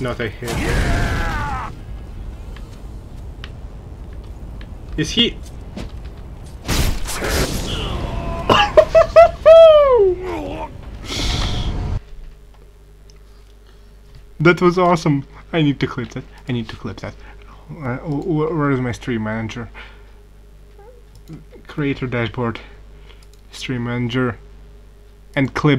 That's not a hit. Yeah! Is he... That was awesome. I need to clip that. I need to clip that. Where is my stream manager? Creator dashboard. Stream manager. And clip.